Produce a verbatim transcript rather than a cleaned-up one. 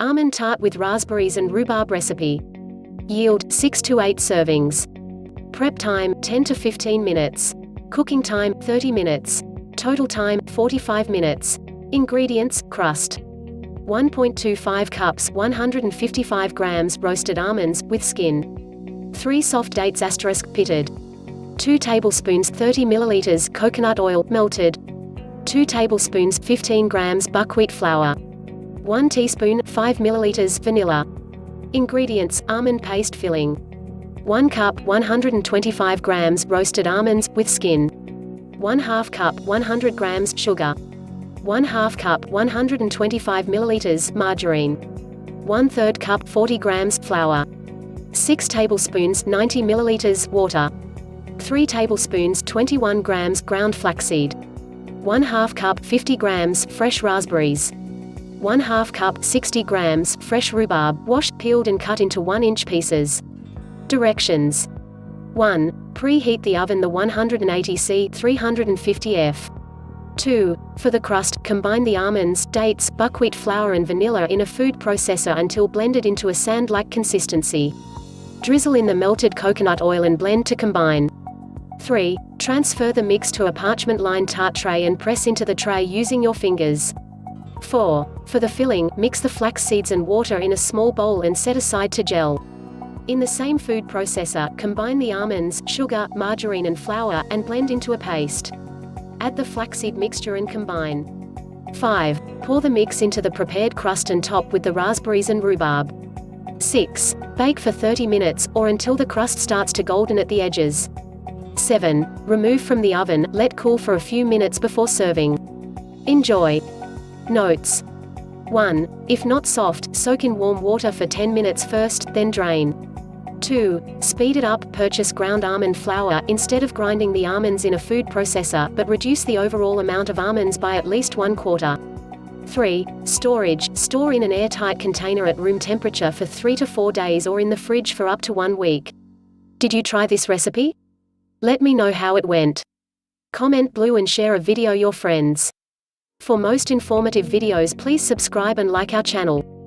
Almond tart with raspberries and rhubarb recipe. Yield, six to eight servings. Prep time, ten to fifteen minutes. Cooking time, thirty minutes. Total time, forty-five minutes. Ingredients, crust. one point two five cups, one hundred fifty-five grams roasted almonds, with skin. three soft dates asterisk pitted. two tablespoons, thirty milliliters coconut oil, melted. two tablespoons, fifteen grams buckwheat flour. one teaspoon, five milliliters vanilla. Ingredients, almond paste filling. one cup, one hundred twenty-five grams roasted almonds, with skin. one half cup, one hundred grams sugar. one half cup, one hundred twenty-five milliliters margarine. one third cup, forty grams flour. six tablespoons, ninety milliliters water. three tablespoons, twenty-one grams ground flaxseed. one half cup, fifty grams fresh raspberries. one half cup, sixty grams fresh rhubarb, washed, peeled and cut into one inch pieces. Directions. one. Preheat the oven to one hundred eighty degrees Celsius three hundred fifty degrees Fahrenheit. two. For the crust, combine the almonds, dates, buckwheat flour and vanilla in a food processor until blended into a sand-like consistency. Drizzle in the melted coconut oil and blend to combine. three. Transfer the mix to a parchment-lined tart tray and press into the tray using your fingers. four. For the filling, mix the flax seeds and water in a small bowl and set aside to gel. In the same food processor, combine the almonds, sugar, margarine and flour, and blend into a paste. Add the flaxseed mixture and combine. five. Pour the mix into the prepared crust and top with the raspberries and rhubarb. six. Bake for thirty minutes, or until the crust starts to golden at the edges. seven. Remove from the oven, let cool for a few minutes before serving. Enjoy! Notes. one. If not soft, soak in warm water for ten minutes first, then drain. two. Speed it up, purchase ground almond flour, instead of grinding the almonds in a food processor, but reduce the overall amount of almonds by at least one quarter. three. Storage, store in an airtight container at room temperature for three to four days or in the fridge for up to one week. Did you try this recipe? Let me know how it went. Comment below and share a video your friends. For most informative videos, please subscribe and like our channel.